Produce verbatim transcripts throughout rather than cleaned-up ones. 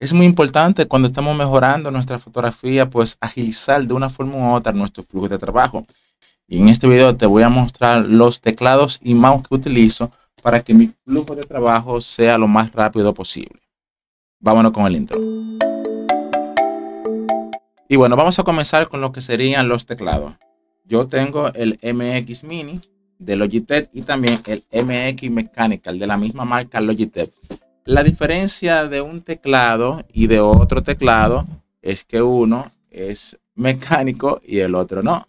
Es muy importante cuando estamos mejorando nuestra fotografía, pues agilizar de una forma u otra nuestro flujo de trabajo. Y en este video te voy a mostrar los teclados y mouse que utilizo para que mi flujo de trabajo sea lo más rápido posible. Vámonos con el intro. Y bueno, vamos a comenzar con lo que serían los teclados. Yo tengo el M X Mini de Logitech y también el M X Mechanical de la misma marca Logitech. La diferencia de un teclado y de otro teclado es que uno es mecánico y el otro no.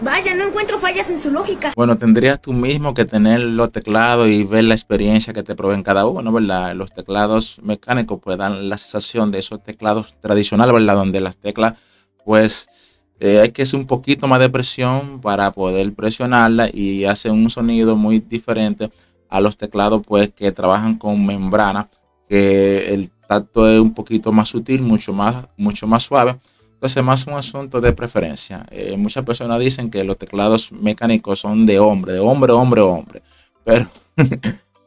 Vaya, no encuentro fallas en su lógica. Bueno, tendrías tú mismo que tener los teclados y ver la experiencia que te proveen cada uno, ¿verdad? Los teclados mecánicos pues dan la sensación de esos teclados tradicionales, ¿verdad? Donde las teclas pues Eh, hay que hacer un poquito más de presión para poder presionarla y hace un sonido muy diferente a los teclados pues que trabajan con membrana, que el tacto es un poquito más sutil, mucho más, mucho más suave. Entonces más un asunto de preferencia. Eh, muchas personas dicen que los teclados mecánicos son de hombre, de hombre, hombre, hombre, pero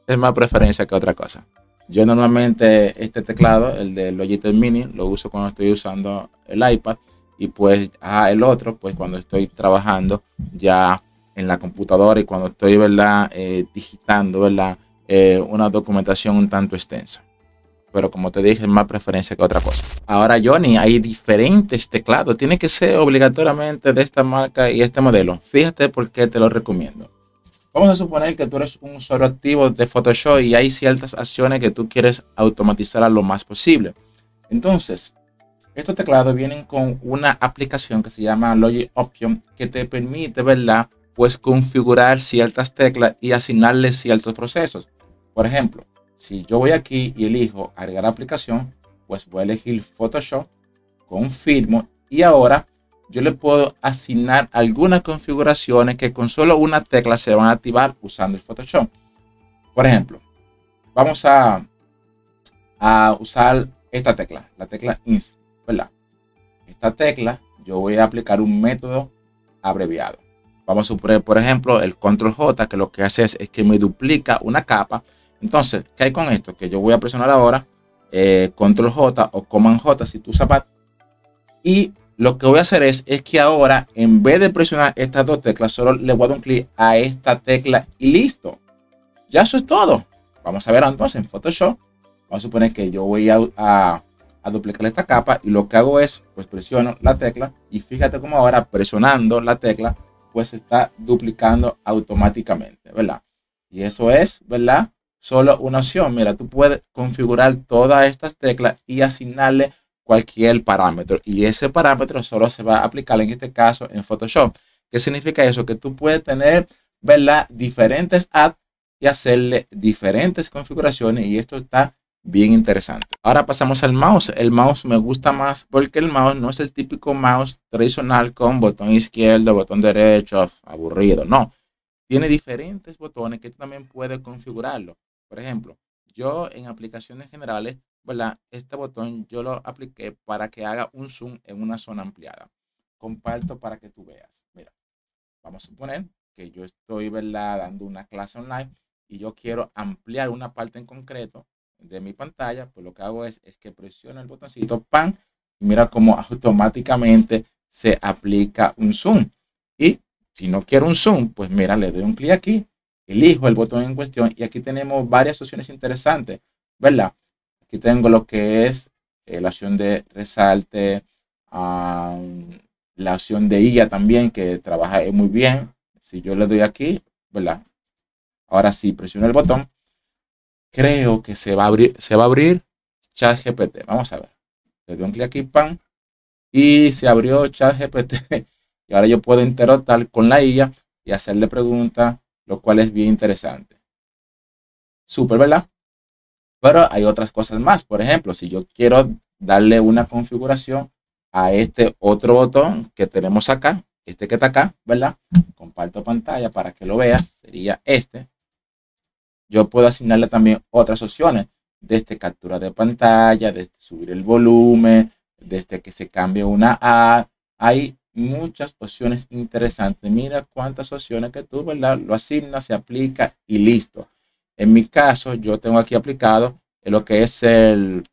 es más preferencia que otra cosa. Yo normalmente este teclado, el de Logitech Mini, lo uso cuando estoy usando el iPad y pues ah, el otro pues cuando estoy trabajando ya en la computadora y cuando estoy, ¿verdad?, eh, digitando, ¿verdad?, Eh, una documentación un tanto extensa. Pero como te dije, es más preferencia que otra cosa. Ahora, Johnny, hay diferentes teclados. Tiene que ser obligatoriamente de esta marca y este modelo. Fíjate por qué te lo recomiendo. Vamos a suponer que tú eres un usuario activo de Photoshop y hay ciertas acciones que tú quieres automatizar a lo más posible. Entonces, estos teclados vienen con una aplicación que se llama Logi Options, que te permite, ¿verdad?, pues configurar ciertas teclas y asignarle ciertos procesos. Por ejemplo, si yo voy aquí y elijo agregar aplicación, pues voy a elegir Photoshop, confirmo y ahora yo le puedo asignar algunas configuraciones que con solo una tecla se van a activar usando el Photoshop. Por ejemplo, vamos a, a usar esta tecla, la tecla Insert, ¿verdad? Esta tecla yo voy a aplicar un método abreviado. Vamos a suponer, por ejemplo, el Control J, que lo que hace es, es que me duplica una capa. Entonces, ¿qué hay con esto? Que yo voy a presionar ahora eh, Control J o Command J si tú usas, y lo que voy a hacer es, es que ahora en vez de presionar estas dos teclas solo le voy a dar un clic a esta tecla y listo. Ya eso es todo. Vamos a ver entonces en Photoshop. Vamos a suponer que yo voy a, a a duplicar esta capa y lo que hago es pues presiono la tecla y fíjate como ahora presionando la tecla pues se está duplicando automáticamente, ¿verdad? Y eso es, ¿verdad?, solo una opción. Mira, tú puedes configurar todas estas teclas y asignarle cualquier parámetro y ese parámetro solo se va a aplicar en este caso en Photoshop. ¿Qué significa eso? Que tú puedes tener, ¿verdad?, diferentes apps y hacerle diferentes configuraciones y esto está bien interesante. Ahora pasamos al mouse. El mouse me gusta más porque el mouse no es el típico mouse tradicional con botón izquierdo, botón derecho, aburrido. No. Tiene diferentes botones que tú también puedes configurarlo. Por ejemplo, yo en aplicaciones generales, ¿verdad?, este botón yo lo apliqué para que haga un zoom en una zona ampliada. Comparto para que tú veas. Mira, vamos a suponer que yo estoy, ¿verdad?, dando una clase online y yo quiero ampliar una parte en concreto de mi pantalla, pues lo que hago es, es que presiono el botoncito pan y mira cómo automáticamente se aplica un zoom. Y si no quiero un zoom, pues mira, le doy un clic aquí, elijo el botón en cuestión y aquí tenemos varias opciones interesantes, ¿verdad? Aquí tengo lo que es eh, la opción de resalte, um, la opción de I A también que trabaja muy bien. Si yo le doy aquí, ¿verdad?, ahora sí presiono el botón, creo que se va a abrir, se va a abrir ChatGPT. Vamos a ver. Le doy un clic aquí, pan, y se abrió ChatGPT. Y ahora yo puedo interactuar con la I A y hacerle preguntas, lo cual es bien interesante. Súper, ¿verdad? Pero hay otras cosas más. Por ejemplo, si yo quiero darle una configuración a este otro botón que tenemos acá, este que está acá, ¿verdad? Comparto pantalla para que lo veas. Sería este. Yo puedo asignarle también otras opciones, desde captura de pantalla, desde subir el volumen, desde que se cambie una A. Hay muchas opciones interesantes. Mira cuántas opciones que tú, ¿verdad?, lo asignas, se aplica y listo. En mi caso, yo tengo aquí aplicado lo que es el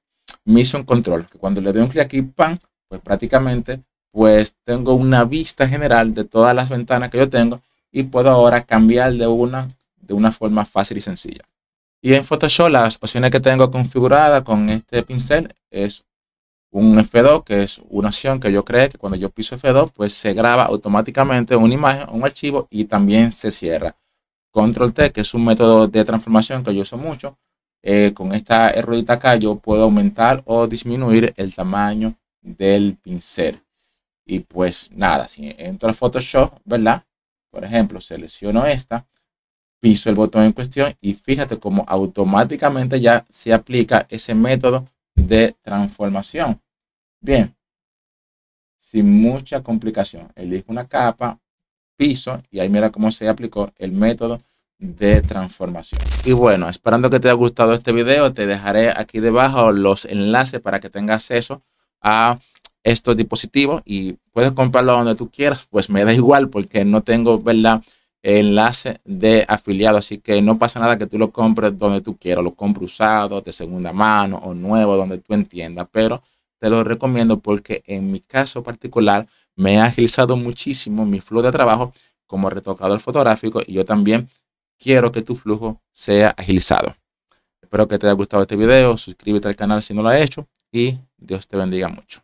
Mission Control, que cuando le doy un clic aquí, ¡pam!, pues prácticamente pues tengo una vista general de todas las ventanas que yo tengo y puedo ahora cambiar de una de una forma fácil y sencilla. Y en Photoshop las opciones que tengo configuradas con este pincel es un F dos, que es una opción que yo creé que cuando yo piso F dos pues se graba automáticamente una imagen o un archivo y también se cierra. Control T, que es un método de transformación que yo uso mucho. Eh, con esta ruedita acá yo puedo aumentar o disminuir el tamaño del pincel. Y pues nada, si entro a Photoshop, ¿verdad? Por ejemplo, selecciono esta, piso el botón en cuestión y fíjate cómo automáticamente ya se aplica ese método de transformación. Bien, sin mucha complicación, elijo una capa, piso y ahí mira cómo se aplicó el método de transformación. Y bueno, esperando que te haya gustado este video, te dejaré aquí debajo los enlaces para que tengas acceso a estos dispositivos y puedes comprarlo donde tú quieras, pues me da igual porque no tengo, ¿verdad?, enlace de afiliado, así que no pasa nada que tú lo compres donde tú quieras, lo compro usado, de segunda mano o nuevo, donde tú entiendas, pero te lo recomiendo porque en mi caso particular me ha agilizado muchísimo mi flujo de trabajo como retocador fotográfico y yo también quiero que tu flujo sea agilizado. Espero que te haya gustado este video, suscríbete al canal si no lo has hecho y Dios te bendiga mucho.